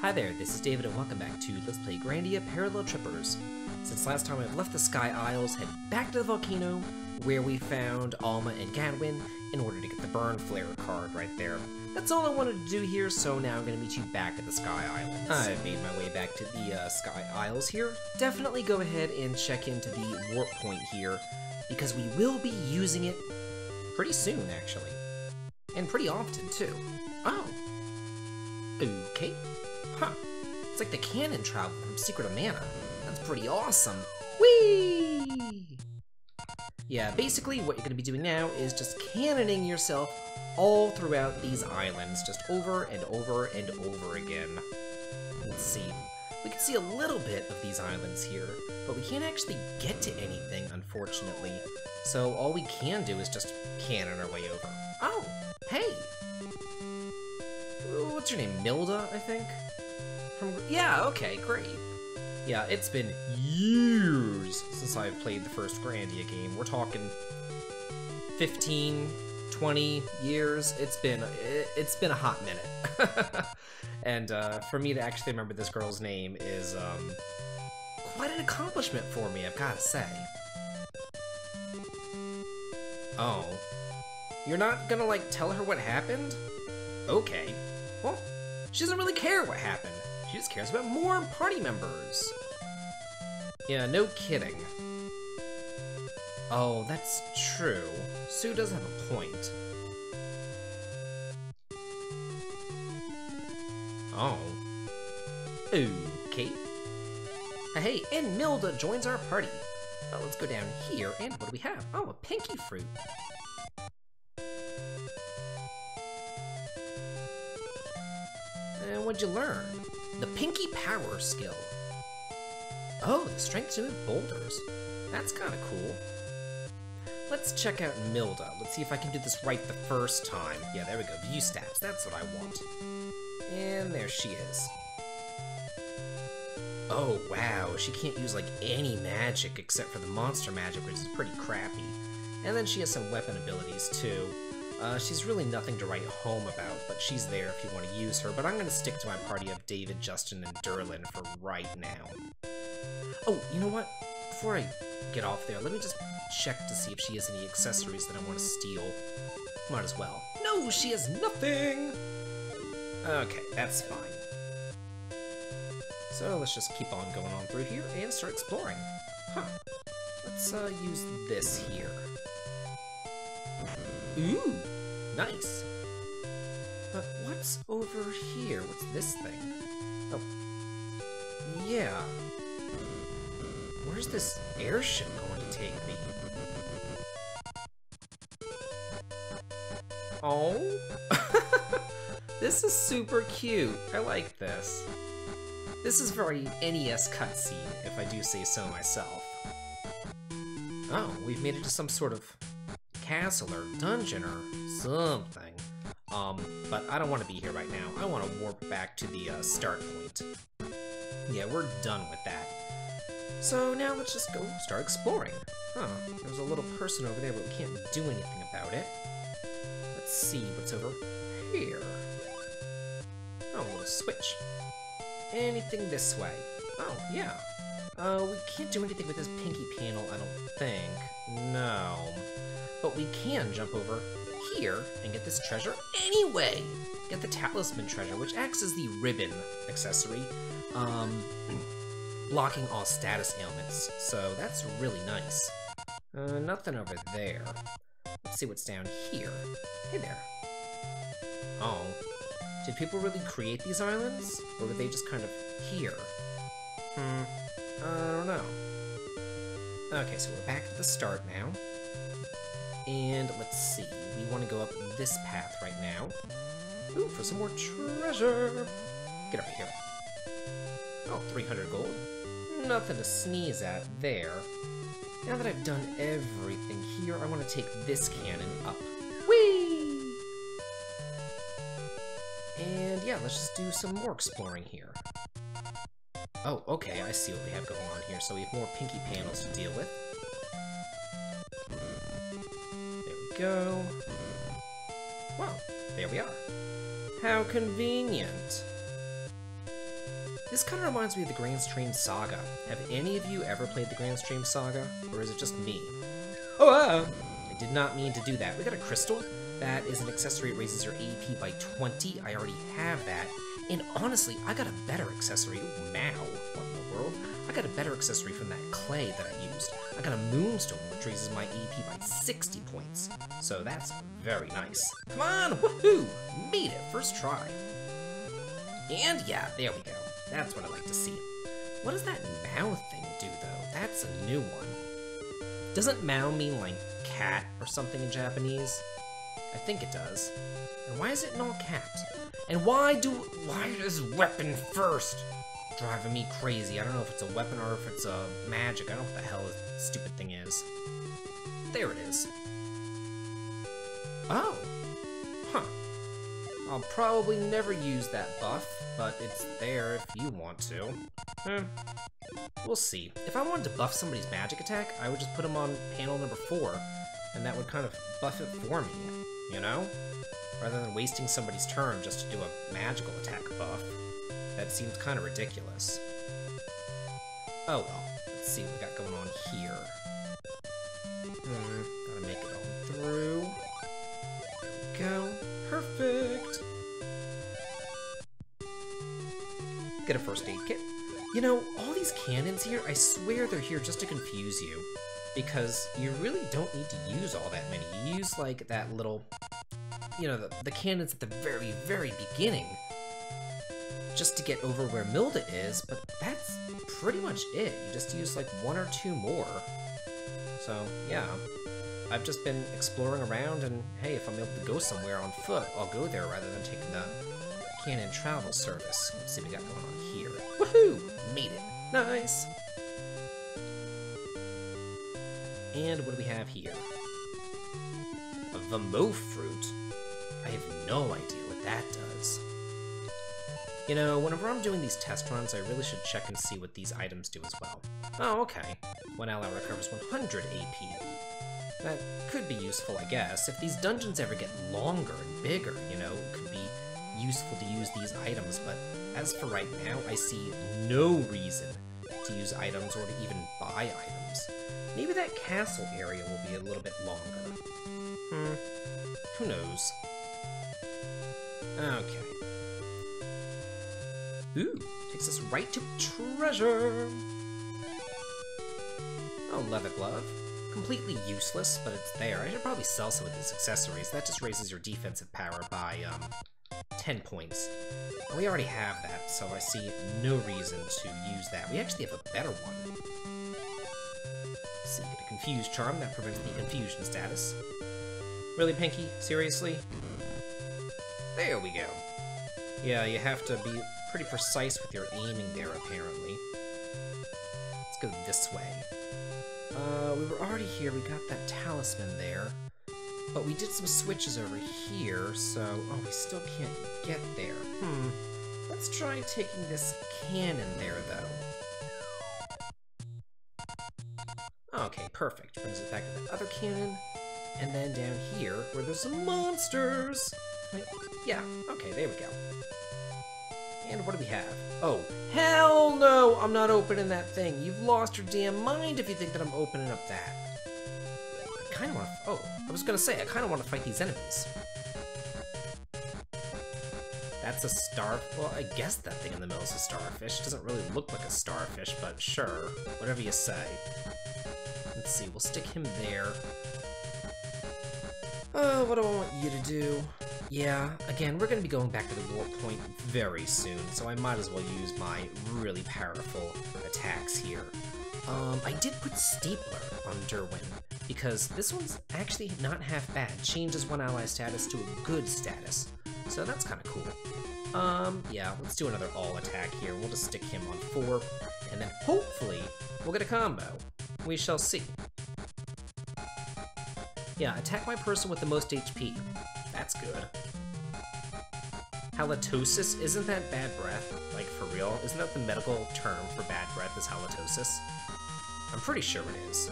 Hi there, this is David and welcome back to Let's Play Grandia Parallel Trippers. Since last time I've left the Sky Isles, head back to the volcano, where we found Alma and Gadwin in order to get the Burn Flare card right there. That's all I wanted to do here, so now I'm going to meet you back at the Sky Islands. I've made my way back to the Sky Isles here. Definitely go ahead and check into the warp point here, because we will be using it pretty soon, actually. And pretty often, too. Oh. Okay. Huh. It's like the cannon travel from Secret of Mana. That's pretty awesome. Whee! Yeah, basically what you're going to be doing now is just cannoning yourself all throughout these islands, just over and over and over again. Let's see. We can see a little bit of these islands here, but we can't actually get to anything, unfortunately. So all we can do is just cannon our way over. Oh, hey! What's your name? Milda, I think? Yeah, okay, great. Yeah, it's been years since I've played the first Grandia game. We're talking 15, 20 years. It's been a hot minute. And for me to actually remember this girl's name is quite an accomplishment for me, I've got to say. Oh. You're not gonna, like, tell her what happened? Okay. Well, she doesn't really care what happened. She just cares about more party members. Yeah, no kidding. Oh, that's true. Sue does have a point. Oh. Okay. Hey, and Milda joins our party. Well, let's go down here, and what do we have? Oh, a Pinky fruit. And what'd you learn? The Pinky Power skill. Oh, the strength to move boulders. That's kind of cool. Let's check out Milda. Let's see if I can do this right the first time. Yeah, there we go. View stats. That's what I want. And there she is. Oh, wow. She can't use, like, any magic except for the monster magic, which is pretty crappy. And then she has some weapon abilities, too. She's really nothing to write home about, but she's there if you want to use her. But I'm going to stick to my party of David, Justin, and Durlin for right now. Oh, you know what? Before I get off there, let me just check to see if she has any accessories that I want to steal. Might as well. No, she has nothing! Okay, that's fine. So let's just keep on going on through here and start exploring. Huh. Let's use this here. Ooh, nice. But what's over here? What's this thing? Oh. Yeah. Where's this airship going to take me? Oh. This is super cute. I like this. This is very NES cutscene, if I do say so myself. Oh, we've made it to some sort of castle or dungeon or something. But I don't want to be here right now. I want to warp back to the start point. Yeah, we're done with that. So now let's just go start exploring. Huh, there's a little person over there, but we can't do anything about it. Let's see what's over here. Oh, we'll switch. Anything this way. Oh, yeah. We can't do anything with this Pinky panel, I don't think. No. But we can jump over here and get this treasure anyway! Get the Talisman treasure, which acts as the ribbon accessory, blocking all status ailments, so that's really nice. Nothing over there. Let's see what's down here. Hey there. Oh. Did people really create these islands? Or were they just kind of here? I don't know. Okay, so we're back at the start now. And let's see, we want to go up this path right now. Ooh, for some more treasure! Get over here. Oh, 300 gold. Nothing to sneeze at there. Now that I've done everything here, I want to take this cannon up. Whee! And yeah, let's just do some more exploring here. Oh, okay, I see what we have going on here, so we have more Pinky panels to deal with. Go. Well, there we are. How convenient. This kind of reminds me of the Grand Stream Saga. Have any of you ever played the Grand Stream Saga? Or is it just me? Oh, I did not mean to do that. We got a crystal. That is an accessory that raises your AP by 20. I already have that. And honestly, I got a better accessory. Ooh, Mao. What in the world? I got a better accessory from that clay that I used. I got a moonstone, which raises my AP by 60 points. So that's very nice. Come on! Woohoo! Made it! First try. And yeah, there we go. That's what I like to see. What does that Mao thing do, though? That's a new one. Doesn't Mao mean, like, cat or something in Japanese? I think it does. And why is it not cat? And why is weapon first? Driving me crazy. I don't know if it's a weapon or if it's a magic. I don't know what the hell this stupid thing is. There it is. Oh. Huh. I'll probably never use that buff, but it's there if you want to. We'll see. If I wanted to buff somebody's magic attack, I would just put them on panel number 4, and that would kind of buff it for me, you know? Rather than wasting somebody's turn just to do a magical attack buff. That seems kind of ridiculous. Oh well, let's see what we got going on here. Gotta make it all through. There we go. Perfect! Get a first aid kit. You know, all these cannons here, I swear they're here just to confuse you. Because you really don't need to use all that many. You use, like, that little... You know, the cannons at the very, very beginning. Just to get over where Milda is, but that's pretty much it. You just use like 1 or 2 more. So, yeah. I've just been exploring around, and hey, if I'm able to go somewhere on foot, I'll go there rather than taking the cannon travel service. Let's see what we got going on here. Woohoo! Made it. Nice! And what do we have here? The Mo fruit? I have no idea what that does. You know, whenever I'm doing these test runs, I really should check and see what these items do as well. Oh, okay. One ally recovers 100 AP. That could be useful, I guess. If these dungeons ever get longer and bigger, you know, it could be useful to use these items, but as for right now, I see no reason to use items or to even buy items. Maybe that castle area will be a little bit longer. Who knows? Okay. Ooh, takes us right to treasure! Oh, leather glove. Completely useless, but it's there. I should probably sell some of these accessories. That just raises your defensive power by, 10 points. And we already have that, so I see no reason to use that. We actually have a better one. Let's see, get a confused charm. That prevents the confusion status. Really, Pinky? Seriously? There we go. Yeah, you have to be pretty precise with your aiming there, apparently. Let's go this way. We were already here, we got that talisman there. But we did some switches over here, so... Oh, we still can't get there. Let's try taking this cannon there, though. Okay, perfect. Brings it back to the other cannon. And then down here, where there's some monsters! Wait, yeah, okay, there we go. And what do we have? Oh, hell no! I'm not opening that thing! You've lost your damn mind if you think that I'm opening up that. I kinda wanna... Oh, I was gonna say, I kinda wanna fight these enemies. That's a star... Well, I guess that thing in the middle is a starfish. Doesn't really look like a starfish, but sure. Whatever you say. Let's see, we'll stick him there. Oh, what do I want you to do? Yeah, again, we're going to be going back to the war point very soon, so I might as well use my really powerful attacks here. I did put Steepler on Derwin, because this one's actually not half bad. Changes one ally status to a good status, so that's kind of cool. Yeah, let's do another all attack here. We'll just stick him on 4, and then hopefully we'll get a combo. We shall see. Yeah, attack my person with the most HP. That's good. Halitosis? Isn't that bad breath? Like, for real? Isn't that the medical term for bad breath is halitosis? I'm pretty sure it is.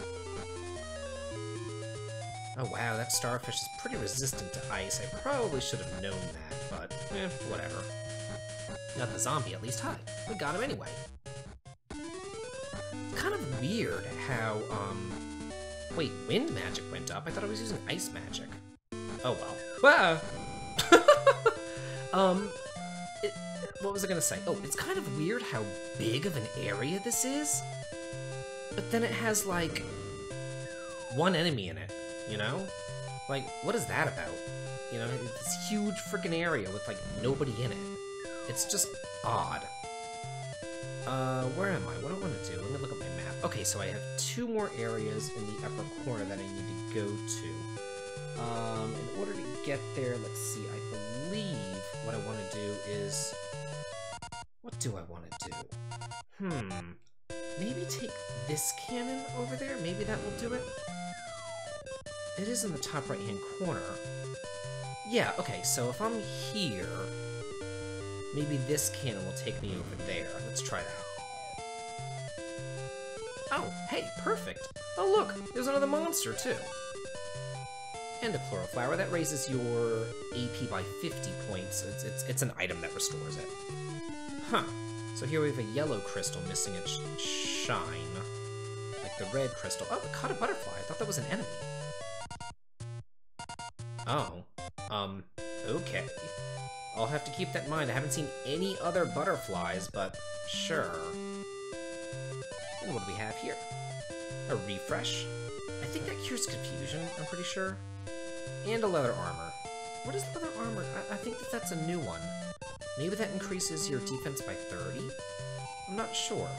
Oh wow, that starfish is pretty resistant to ice. I probably should have known that, but, whatever. Not the zombie, at least. Hi, we got him anyway. It's kind of weird how, wait, wind magic went up? I thought I was using ice magic. Oh well. What was I gonna say? Oh, it's kind of weird how big of an area this is, but then it has, like, one enemy in it, you know? Like, what is that about? You know, this huge freaking area with, like, nobody in it. It's just odd. Where am I? What do I want to do? Let me look at my map. Okay, so I have two more areas in the upper corner that I need to go to. In order to get there, let's see, I believe what I want to do is... What do I want to do? Maybe take this cannon over there? Maybe that will do it? It is in the top right-hand corner. Yeah, okay, so if I'm here... Maybe this cannon will take me over there. Let's try that. Oh, hey, perfect! Oh look, there's another monster, too! And a chloroflower. That raises your AP by 50 points. It's an item that restores it. Huh. So here we have a yellow crystal missing its shine. Like the red crystal. Oh, it caught a butterfly! I thought that was an enemy. Oh. Okay. I'll have to keep that in mind. I haven't seen any other butterflies, but sure. And what do we have here? A refresh. I think that cures confusion, I'm pretty sure. And a leather armor. What is leather armor? I think that that's a new one. Maybe that increases your defense by 30? I'm not sure.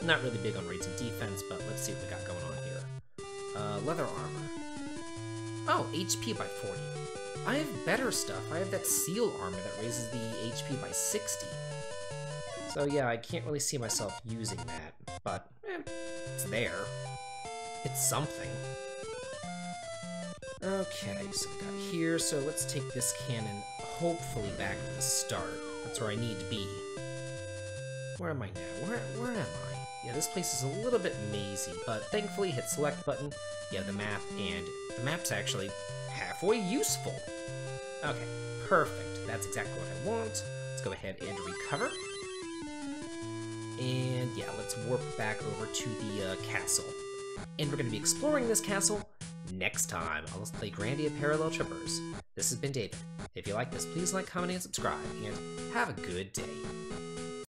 I'm not really big on raising defense, but let's see what we got going on here. Leather armor. Oh, HP by 40. I have better stuff. I have that seal armor that raises the HP by 60. So yeah, I can't really see myself using that, but it's there. It's something. Okay, so we got here, so let's take this cannon hopefully back to the start. That's where I need to be. Where am I now? Where am I? Yeah, this place is a little bit mazy, but thankfully hit select button, you have the map, and the map's actually halfway useful. Okay, perfect. That's exactly what I want. Let's go ahead and recover. And yeah, let's warp back over to the castle. And we're going to be exploring this castle next time on Let's Play Grandia Parallel Trippers. This has been David. If you like this, please like, comment, and subscribe, and have a good day.